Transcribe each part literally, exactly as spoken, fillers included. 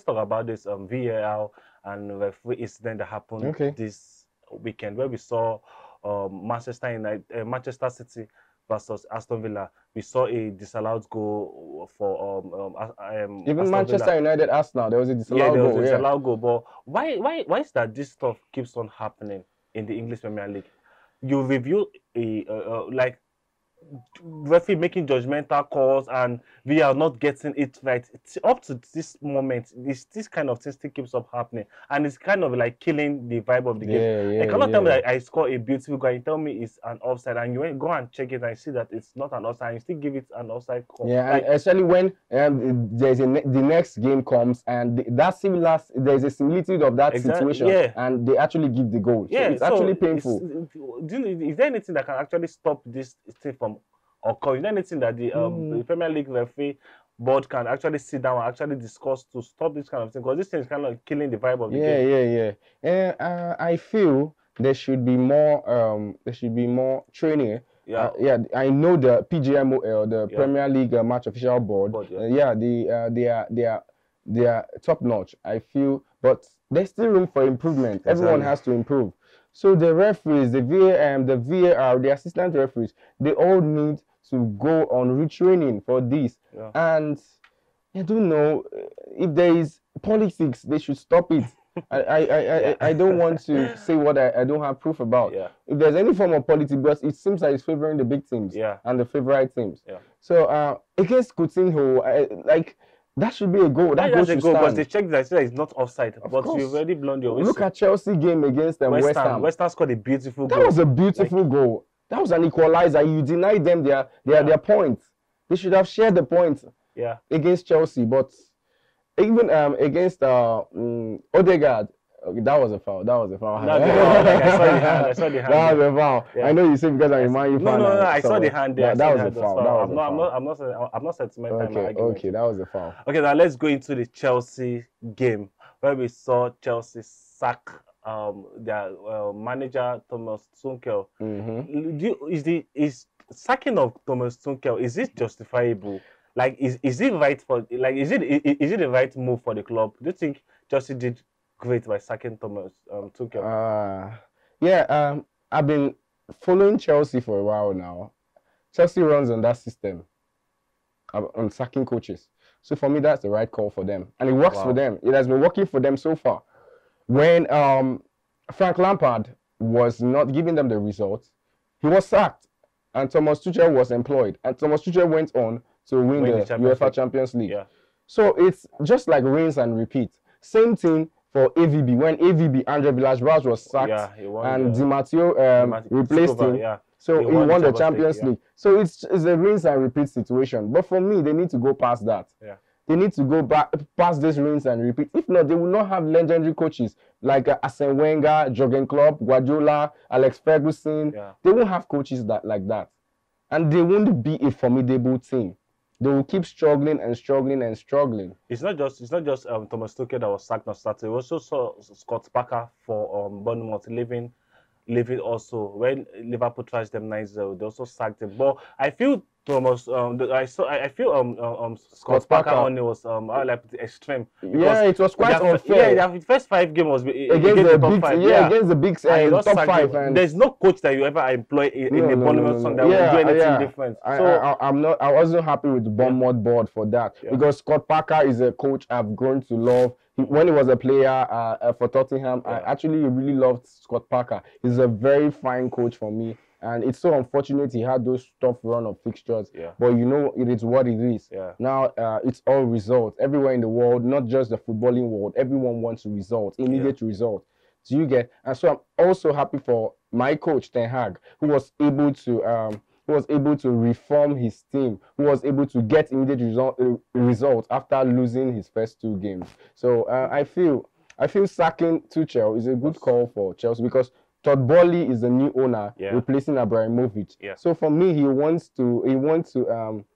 let's talk about this um, V A R and referee incident that happened okay. this weekend, where we saw um, Manchester United, uh, Manchester City versus Aston Villa. We saw a disallowed goal for um, um, um even Aston Manchester Villa. United Arsenal. There was a disallowed yeah, there was goal. A disallowed yeah. goal. But why, why, why is that this stuff keeps on happening in the English Premier League? You review a uh, uh, like. referee making judgmental calls and we are not getting it right. It's up to this moment, this this kind of thing still keeps up happening, and it's kind of like killing the vibe of the yeah, game. Yeah, I cannot yeah. tell me that I score a beautiful goal, you tell me it's an offside, and you go and check it and see that it's not an offside, you still give it an offside call. Yeah, like, and especially when um, there's a ne the next game comes and the, that similar there's a similitude of that exactly, situation, yeah. and they actually give the goal. So yeah, it's so actually painful. It's, is there anything that can actually stop this thing from occurring? Anything that the, um, mm. the Premier League referee board can actually sit down and actually discuss to stop this kind of thing, because this thing is kind of killing the vibe of the yeah, game. Yeah, yeah, yeah. Uh, uh, I feel there should be more. Um, there should be more training. Yeah, uh, yeah. I know the P G M O L, the yeah. Premier League uh, Match Official Board. board yeah, uh, yeah the, uh, they are they are they are top notch, I feel, but there's still room for improvement. Exactly. Everyone has to improve. So the referees, the V A M, the V A R, the assistant referees, they all need to go on retraining for this. Yeah. And I don't know, if there is politics, they should stop it. I, I, I, yeah. I, I don't want to say what I, I don't have proof about. Yeah. If there's any form of politics, because it seems like it's favoring the big teams yeah. and the favorite teams. Yeah. So uh, against Coutinho, I, like... that should be a goal. That goal should go, stand. Because they checked that it's not offside. Of but course. You've already blown your whistle. Look at Chelsea game against um, West, West Ham. West Ham scored a beautiful that goal. That was a beautiful like, goal. That was an equalizer. You denied them their their yeah. their points. They should have shared the points. Yeah. Against Chelsea, but even um against uh um, Odegaard. Okay, that was a foul. That was a foul. No, no, like I saw the hand. I saw the hand. That was a foul. Yeah. I know you say because I remind you. No, no, no. I saw the hand there. That was a foul. I'm not. I'm not. I'm not. I'm not sentimental. Okay, okay. That was a foul. Okay, now let's go into the Chelsea game, where we saw Chelsea sack um their uh, manager Thomas Tuchel. Mm-hmm. Do you, is the is sacking of Thomas Tuchel, is it justifiable? Like, is is it right for like is it is it the right move for the club? Do you think Chelsea did great by sacking Thomas um, Tuchel? Uh, yeah, um, I've been following Chelsea for a while now. Chelsea runs on that system, on sacking coaches. So for me, that's the right call for them. And it works wow. for them. It has been working for them so far. When um, Frank Lampard was not giving them the results, he was sacked. And Thomas Tuchel was employed. And Thomas Tuchel went on to win, win the, the Champions UEFA League. Champions League. Yeah. So it's just like rinse and repeat. Same thing for A V B. When A V B, Andre Villas-Boas was sacked, yeah, won, and yeah. Di Matteo um, replaced over, him, yeah. so he, he won, won the Champions League. Yeah. So it's, it's a rinse and repeat situation. But for me, they need to go past that. Yeah. They need to go back past this rinse and repeat. If not, they will not have legendary coaches like uh, Arsene Wenger, Jurgen Klopp, Guardiola, Alex Ferguson. Yeah. They won't have coaches that like that, and they won't be a formidable team. They will keep struggling and struggling and struggling. It's not just it's not just um, Thomas Tuchel that was sacked on Saturday. We also saw Scott Parker for um, Bournemouth leaving, leaving also when Liverpool trashed them nine zero. They also sacked him. But I feel Thomas, um, I saw I feel um, um Scott, Scott Parker only was um like extreme. Yeah, it was quite their, unfair. Yeah, the first five game was against, against the top big, five. Yeah, yeah, against the big uh, top five. And... there's no coach that you ever employ in no, the no, Bournemouth no, no, song that yeah, will do anything yeah. different. So I, I, I'm not. I wasn't happy with the Bournemouth yeah. board for that yeah. because Scott Parker is a coach I've grown to love. He, when he was a player uh, for Tottenham, yeah. I actually really loved Scott Parker. He's a very fine coach for me. And it's so unfortunate he had those tough run of fixtures. Yeah. But you know, it is what it is. Yeah. Now, uh, it's all results. Everywhere in the world, not just the footballing world, everyone wants results, immediate yeah. results. So you get, and so I'm also happy for my coach, Ten Hag, who was able to um, who was able to reform his team, who was able to get immediate result, uh, results after losing his first two games. So uh, I feel I feel sacking Tuchel is a good call for Chelsea, because Todd Boehly is the new owner, yeah. replacing Abramovich. Yeah. So for me, he wants to he wants to um,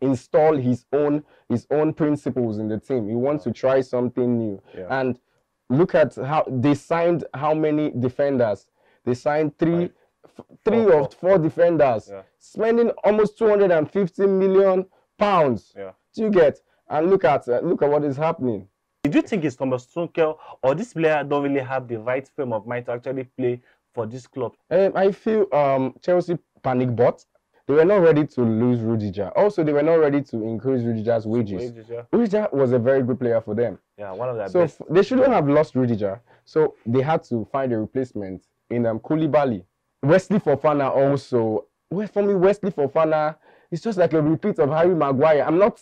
install his own his own principles in the team. He wants to try something new. Yeah. And look at how they signed how many defenders. They signed three, right. three four, or four, four defenders, yeah. spending almost two hundred and fifty million pounds. Yeah. Do you get? And look at uh, look at what is happening. do you think it's Thomas Tuchel or this player don't really have the right frame of mind to actually play for this club? Um, I feel um, Chelsea panic bought. They were not ready to lose Rudiger. Also, they were not ready to increase Rudiger's wages. Rudiger, Rudiger was a very good player for them. Yeah, one of their so best. So they shouldn't have lost Rudiger. So they had to find a replacement in um, Koulibaly. Wesley Fofana also. Well, for me, Wesley Fofana is just like a repeat of Harry Maguire. I'm not...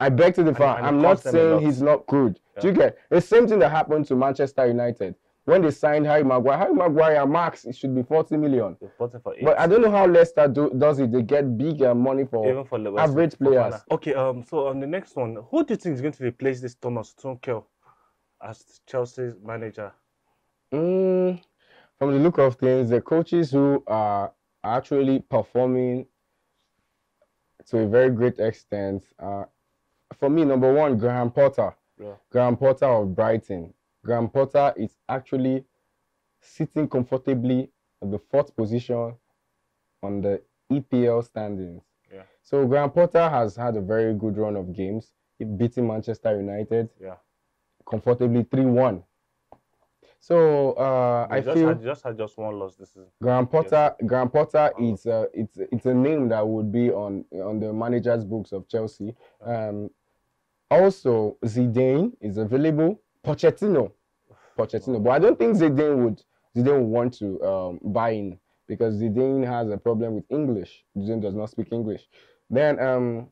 I beg to differ. I mean, I'm not saying he's not good. Yeah. Do you get the same thing that happened to Manchester United when they signed Harry Maguire? Harry Maguire max it should be forty million. forty for eight. But I don't know how Leicester do, does it. They get bigger money for, even for average players. Okay. Um. So on the next one, who do you think is going to replace this Thomas Tuchel as Chelsea's manager? Mm, from the look of things, the coaches who are actually performing to a very great extent are. For me, number one, Graham Potter. Yeah. Graham Potter of Brighton. Graham Potter is actually sitting comfortably at the fourth position on the E P L standings. Yeah. So Graham Potter has had a very good run of games, beating Manchester United yeah. comfortably three one. So uh, I just feel had, just had just one loss. This is Graham Potter. Yes. Graham Potter oh. is uh, it's it's a name that would be on on the managers' books of Chelsea. Um, also, Zidane is available. Pochettino, Pochettino. But I don't think Zidane would Zidane would want to um, buy in because Zidane has a problem with English. Zidane does not speak English. Then um,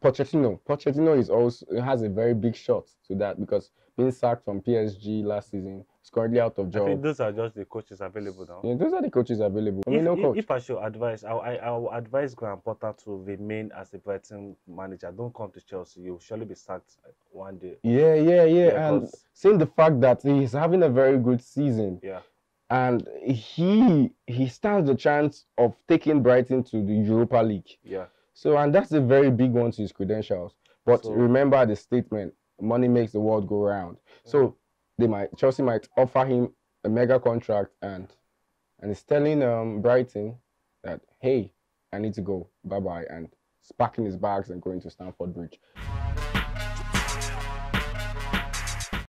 Pochettino, Pochettino is also has a very big shot to that because being sacked from P S G last season. Currently out of job. I think those are just the coaches available now. Yeah, those are the coaches available. If, I mean, no if, coach. if I should advise, I, I, I will advise Graham Potter to remain as the Brighton manager. Don't come to Chelsea. You'll surely be sacked one day. Yeah, yeah, yeah. yeah and because... seeing the fact that he's having a very good season, yeah, and he he stands the chance of taking Brighton to the Europa League. Yeah. So and that's a very big one to his credentials. But so... remember the statement: money makes the world go round. Yeah. So. They might Chelsea might offer him a mega contract and and he's telling um Brighton that hey, I need to go, bye bye, and packing his bags and going to Stamford Bridge.